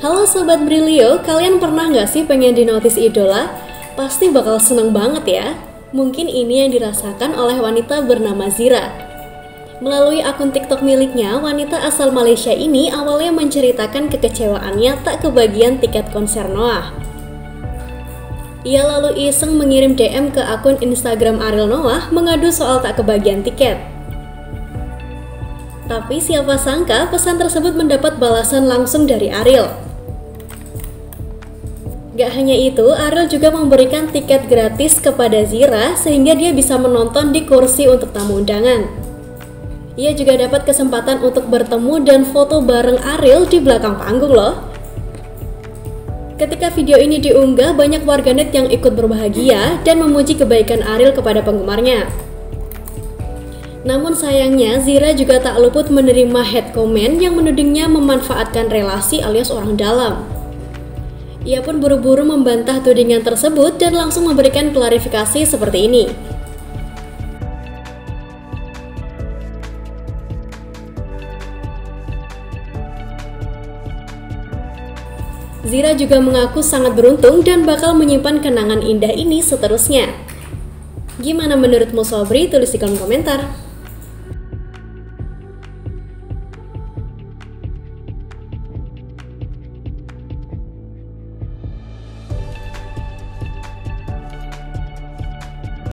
Halo Sobat Brilio, kalian pernah nggak sih pengen dinotis idola? Pasti bakal seneng banget ya. Mungkin ini yang dirasakan oleh wanita bernama Zira. Melalui akun TikTok miliknya, wanita asal Malaysia ini awalnya menceritakan kekecewaannya tak kebagian tiket konser Noah. Ia lalu iseng mengirim DM ke akun Instagram Ariel Noah mengadu soal tak kebagian tiket. Tapi siapa sangka pesan tersebut mendapat balasan langsung dari Ariel. Gak hanya itu, Ariel juga memberikan tiket gratis kepada Zira sehingga dia bisa menonton di kursi untuk tamu undangan. Ia juga dapat kesempatan untuk bertemu dan foto bareng Ariel di belakang panggung loh. Ketika video ini diunggah, banyak warganet yang ikut berbahagia dan memuji kebaikan Ariel kepada penggemarnya. Namun sayangnya, Zira juga tak luput menerima hate comment yang menudingnya memanfaatkan relasi alias orang dalam. Ia pun buru-buru membantah tudingan tersebut dan langsung memberikan klarifikasi seperti ini. Zira juga mengaku sangat beruntung dan bakal menyimpan kenangan indah ini seterusnya. Gimana menurutmu Sobri? Tulis di kolom komentar.